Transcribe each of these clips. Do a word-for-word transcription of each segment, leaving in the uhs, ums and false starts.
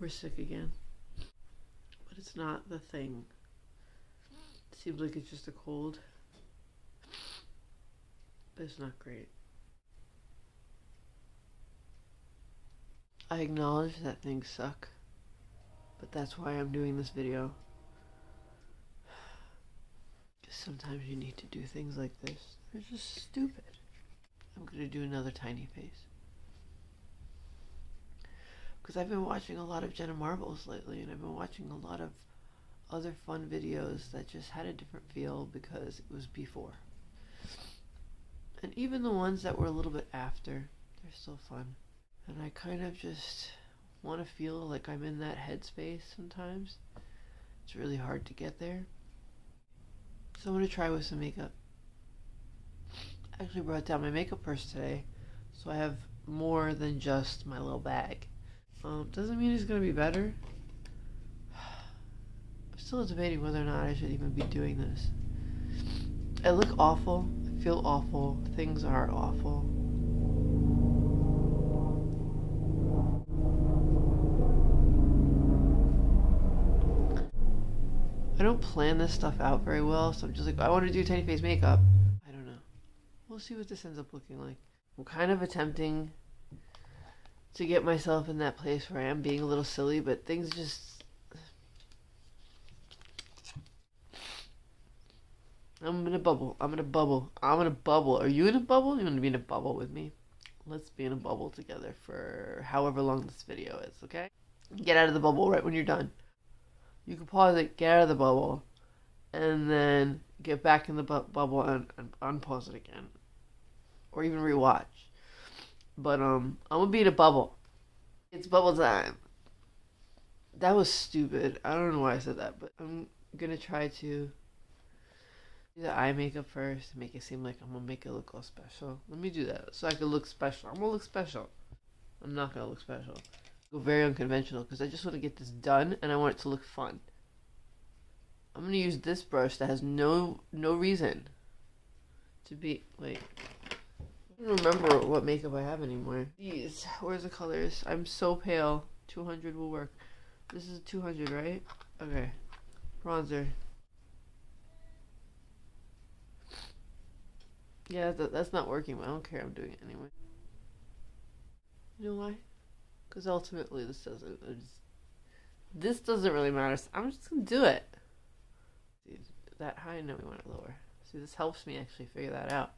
we're sick again. But it's not the thing. It seems like it's just a cold. But it's not great. I acknowledge that things suck, but that's why I'm doing this video. Because sometimes you need to do things like this. They're just stupid. I'm gonna do another tiny face. Because I've been watching a lot of Jenna Marbles lately, and I've been watching a lot of other fun videos that just had a different feel because it was before. And even the ones that were a little bit after, they're still fun. And I kind of just want to feel like I'm in that headspace sometimes. It's really hard to get there. So I'm going to try with some makeup. I actually brought down my makeup purse today, so I have more than just my little bag. Um, doesn't mean it's going to be better. I'm still debating whether or not I should even be doing this. I look awful. I feel awful. Things are awful. I don't plan this stuff out very well, so I'm just like, I want to do tiny face makeup. I don't know. We'll see what this ends up looking like. I'm kind of attempting to get myself in that place where I am being a little silly, but things just... I'm in a bubble. I'm in a bubble. I'm in a bubble. Are you in a bubble? You want to be in a bubble with me? Let's be in a bubble together for however long this video is, okay? Get out of the bubble right when you're done. You can pause it, get out of the bubble, and then get back in the bu bubble and, and unpause it again. Or even rewatch. But, um, I'm gonna be in a bubble. It's bubble time. That was stupid. I don't know why I said that, but I'm gonna try to do the eye makeup first and make it seem like I'm gonna make it look all special. Let me do that so I can look special. I'm gonna look special. I'm not gonna look special. Go very unconventional because I just want to get this done and I want it to look fun. I'm gonna use this brush that has no no reason to be. Wait, I don't remember what makeup I have anymore. These, where's the colors? I'm so pale. two hundred will work. This is two hundred, right? Okay, bronzer. Yeah, that, that's not working. But I don't care. I'm doing it anyway. You know why? Because ultimately this doesn't, this doesn't really matter. So I'm just going to do it. See, that high, no, we want it lower. See, this helps me actually figure that out.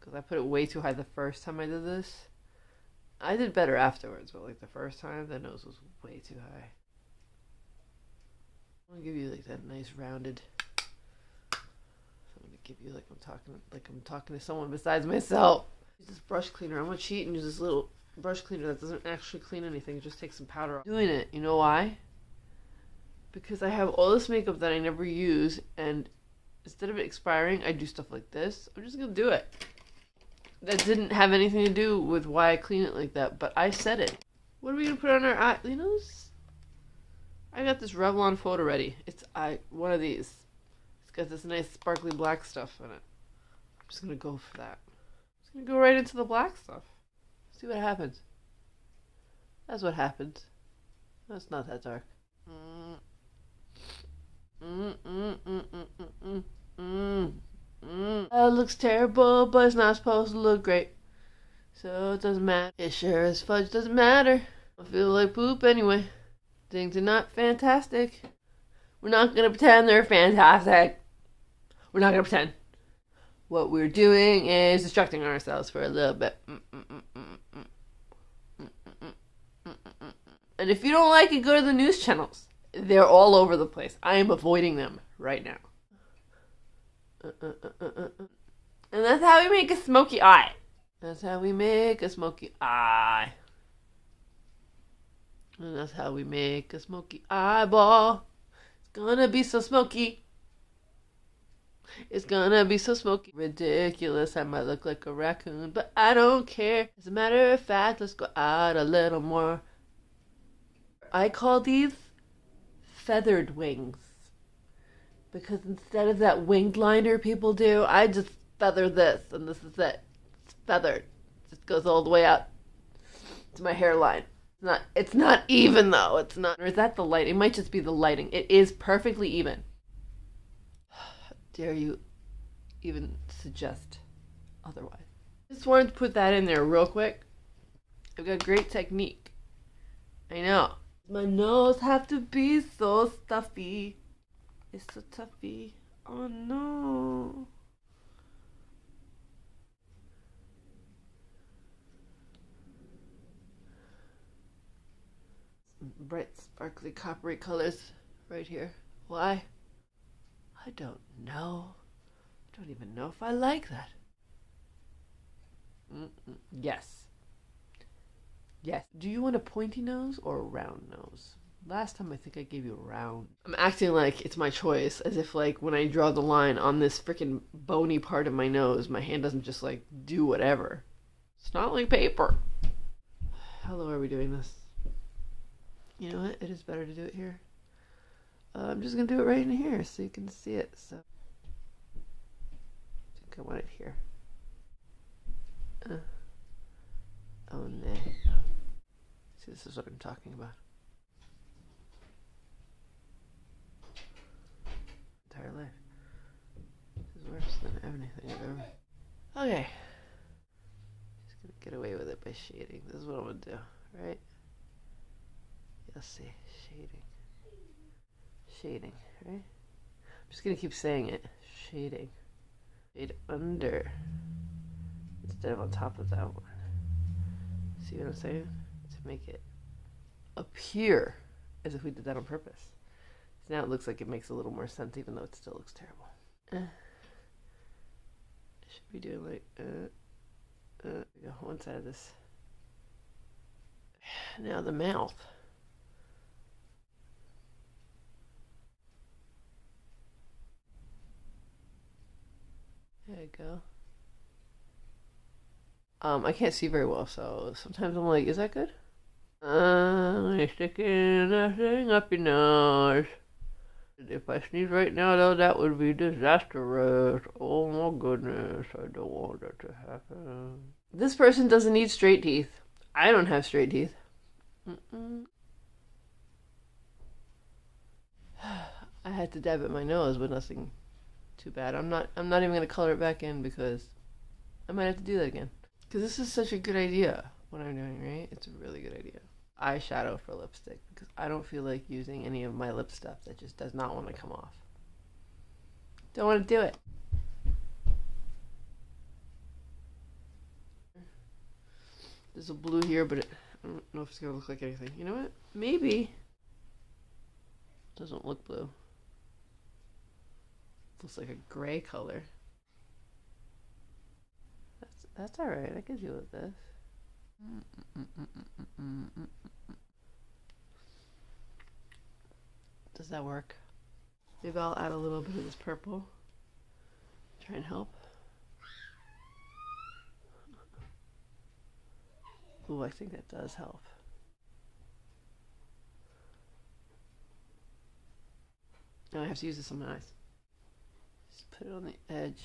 Because I put it way too high the first time I did this. I did better afterwards, but like the first time, the nose was way too high. I'm going to give you like that nice rounded. So I'm going to give you like I'm talking, like I'm talking to someone besides myself. Use this brush cleaner. I'm going to cheat and use this little brush cleaner that doesn't actually clean anything, just takes some powder off. Doing it, you know why? Because I have all this makeup that I never use, and instead of it expiring, I do stuff like this. I'm just gonna do it. That didn't have anything to do with why I clean it like that, but I said it. What are we gonna put on our eye? You know, this, I got this Revlon photo ready. It's I one of these. It's got this nice sparkly black stuff in it. I'm just gonna go for that. I'm just gonna go right into the black stuff. See what happens. That's what happens. That's not that dark. Mm. Mm, mm, mm, mm, mm, mm, mm. That looks terrible, but it's not supposed to look great. So it doesn't matter. It sure as fudge doesn't matter. I feel like poop anyway. Things are not fantastic. We're not gonna pretend they're fantastic. We're not gonna pretend. What we're doing is distracting ourselves for a little bit. Mm, mm, mm, mm, mm, mm, mm, mm, mm. And if you don't like it, go to the news channels. They're all over the place. I am avoiding them right now. Uh, uh, uh, uh, uh. And that's how we make a smoky eye. That's how we make a smoky eye. And that's how we make a smoky eyeball. It's gonna be so smoky. It's gonna be so smoky. Ridiculous, I might look like a raccoon, but I don't care. As a matter of fact, let's go out a little more. I call these feathered wings. Because instead of that winged liner people do, I just feather this, and this is it. It's feathered. It just goes all the way out to my hairline. Not, it's not even though. It's not. Or is that the light? It might just be the lighting. It is perfectly even. How dare you even suggest otherwise? Just wanted to put that in there real quick. I've got great technique. I know. My nose have to be so stuffy. It's so stuffy. Oh no. Bright, sparkly, coppery colors right here. Why? I don't know. I don't even know if I like that. Mm-mm. Yes. Yes. Do you want a pointy nose or a round nose? Last time I think I gave you a round. I'm acting like it's my choice, as if like when I draw the line on this freaking bony part of my nose, my hand doesn't just like do whatever. It's not like paper. How low are we doing this? You know what? It is better to do it here. Uh, I'm just going to do it right in here so you can see it. So, I think I want it here. Uh. Oh, no. See, this is what I'm talking about. Entire life. This is worse than anything I've ever... Okay. I'm just going to get away with it by shading. This is what I'm going to do, right? Let's see, shading, shading, right? I'm just gonna keep saying it, shading, shade under, instead of on top of that one. See what I'm saying? To make it appear as if we did that on purpose. So now it looks like it makes a little more sense, even though it still looks terrible. Uh, should we do like, uh, uh, you know, one side of this. Now the mouth. There you go. Um, I can't see very well, so sometimes I'm like, is that good? Uh, I'm sticking nothing up your nose. If I sneeze right now, though, that would be disastrous. Oh my goodness, I don't want that to happen. This person doesn't need straight teeth. I don't have straight teeth. Mm-mm. I had to dab at my nose, but nothing... too bad. I'm not I'm not even going to color it back in because I might have to do that again. Because this is such a good idea, what I'm doing, right? It's a really good idea. Eyeshadow for lipstick because I don't feel like using any of my lip stuff that just does not want to come off. Don't want to do it. There's a blue here, but it, I don't know if it's going to look like anything. You know what? Maybe. It doesn't look blue. Looks like a gray color. That's that's all right. I can deal with this. Does that work? Maybe I'll add a little bit of this purple. Try and help. Ooh, I think that does help. Now I have to use this on my eyes. Just put it on the edge.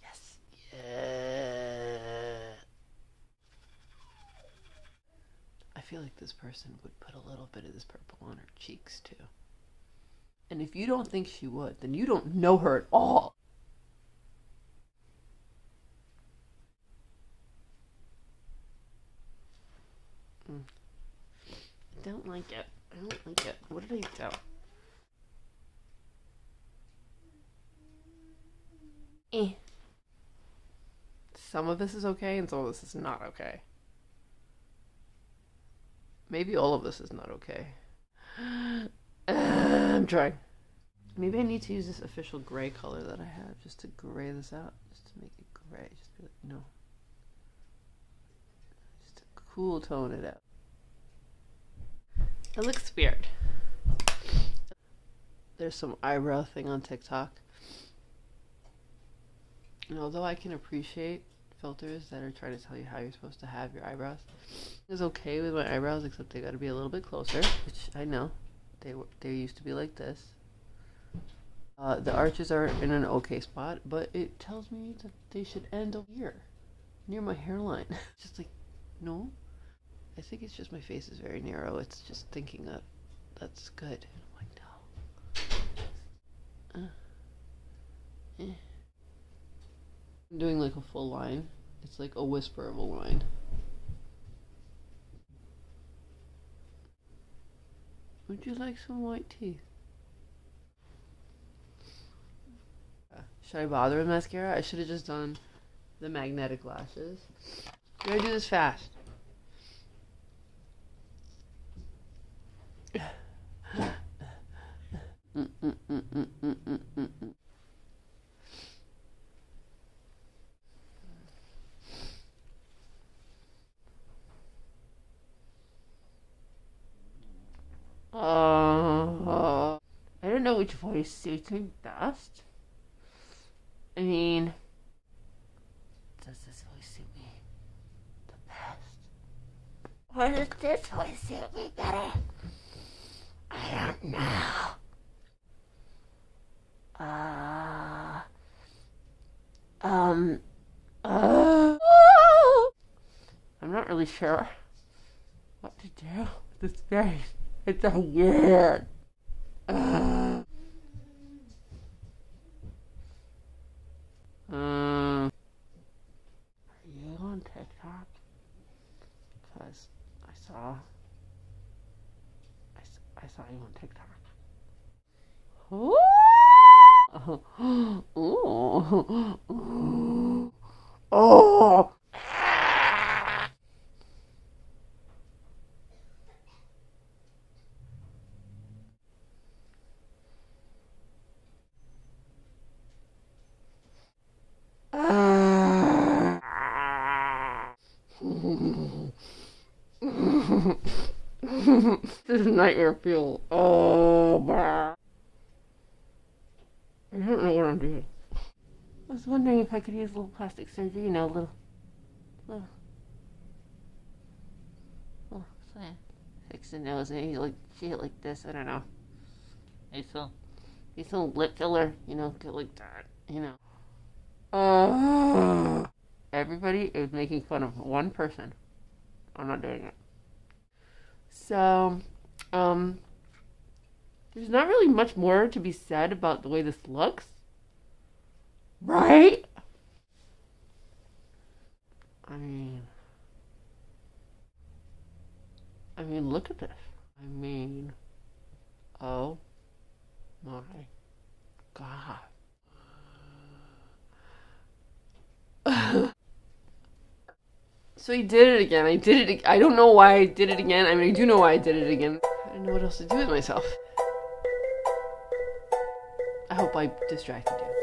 Yes. Yeah. I feel like this person would put a little bit of this purple on her cheeks too. And if you don't think she would, then you don't know her at all. Mm. I don't like it. I don't like it. What did I do? Eh. Some of this is okay and some of this is not okay. Maybe all of this is not okay. uh, I'm trying. Maybe I need to use this official gray color that I have just to gray this out, just to make it gray. Just be like, no. Just to cool tone it up. It looks weird. There's some eyebrow thing on TikTok. And although I can appreciate filters that are trying to tell you how you're supposed to have your eyebrows, it's okay with my eyebrows, except they got to be a little bit closer, which I know. They were, they used to be like this. Uh, the arches are in an okay spot, but it tells me that they should end over here, near my hairline. Just like, no. I think it's just my face is very narrow. It's just thinking that that's good. I'm like, no. Uh, eh. I'm doing like a full line. It's like a whisper of a line. Would you like some white teeth? Should I bother with mascara? I should have just done the magnetic lashes. Should I do this fast? mm, mm, mm, mm, mm, mm, mm, mm. Uh, I don't know which voice suits me best. I mean, does this voice suit me the best? Or does this voice suit me better? I don't know. Uh, um, uh, I'm not really sure what to do with this face. It's so weird. Uh, Um, are you on TikTok? Because I saw, I, I saw you on TikTok. Ooh. Ooh. Ooh. Oh! This is nightmare fuel. Oh, bah. I don't know what I'm doing. I was wondering if I could use a little plastic surgery, you know, a little, little, little something. Fix the nose, maybe like shit like this. I don't know. Maybe some, maybe some lip filler, you know, get like that, you know. Uh, everybody is making fun of one person. I'm not doing it. So, um, there's not really much more to be said about the way this looks, right? I mean, I mean, look at this. I mean, oh my God. So I did it again. I did it. I don't know why I did it again. I mean, I do know why I did it again. I don't know what else to do with myself. I hope I distracted you.